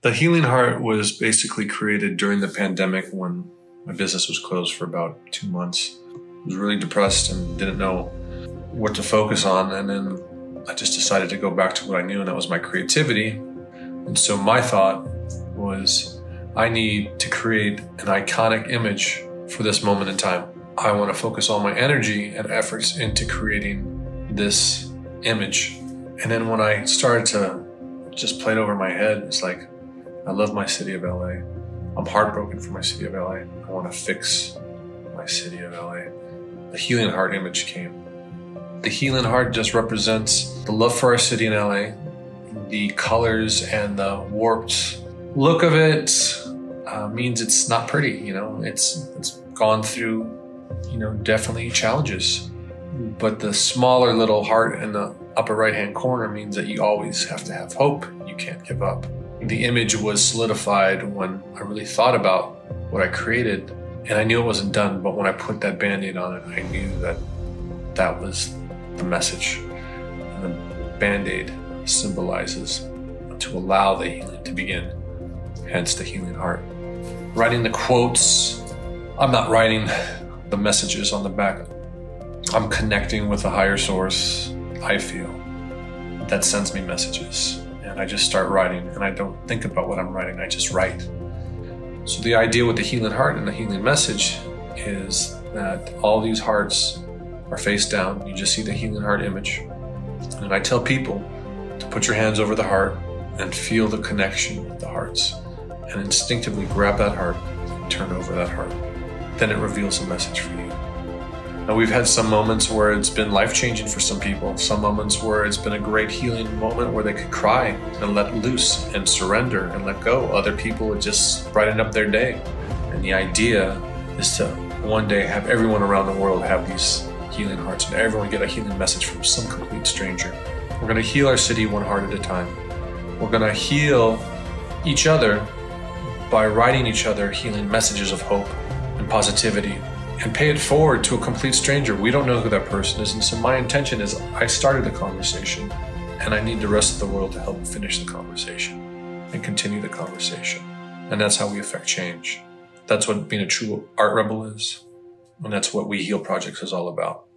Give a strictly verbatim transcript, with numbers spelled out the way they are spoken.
The Healing Heart was basically created during the pandemic when my business was closed for about two months. I was really depressed and didn't know what to focus on. And then I just decided to go back to what I knew, and that was my creativity. And so my thought was, I need to create an iconic image for this moment in time. I want to focus all my energy and efforts into creating this image. And then when I started to just play it over my head, it's like, I love my city of L A. I'm heartbroken for my city of L A. I want to fix my city of L A. The Healing Heart image came. The Healing Heart just represents the love for our city in L A, the colors and the warped look of it uh, means it's not pretty, you know, it's, it's gone through, you know, definitely challenges. But the smaller little heart in the upper right-hand corner means that you always have to have hope. You can't give up. The image was solidified when I really thought about what I created, and I knew it wasn't done, but when I put that Band-Aid on it, I knew that that was the message. And the Band-Aid symbolizes to allow the healing to begin, hence the Healing Heart. Writing the quotes, I'm not writing the messages on the back. I'm connecting with a higher source, I feel, that sends me messages. And I just start writing, and I don't think about what I'm writing, I just write. So the idea with the Healing Heart and the healing message is that all these hearts are face down. You just see the Healing Heart image. And I tell people to put your hands over the heart and feel the connection with the hearts, and instinctively grab that heart and turn over that heart. Then it reveals a message for you. Now, we've had some moments where it's been life-changing for some people, some moments where it's been a great healing moment where they could cry and let loose and surrender and let go. Other people, it just brightened up their day. And the idea is to one day have everyone around the world have these healing hearts and everyone get a healing message from some complete stranger. We're gonna heal our city one heart at a time. We're gonna heal each other by writing each other healing messages of hope and positivity, and pay it forward to a complete stranger. We don't know who that person is, and so my intention is I started the conversation, and I need the rest of the world to help finish the conversation and continue the conversation. And that's how we affect change. That's what being a true Art Rebel is, and that's what We Heal Projects is all about.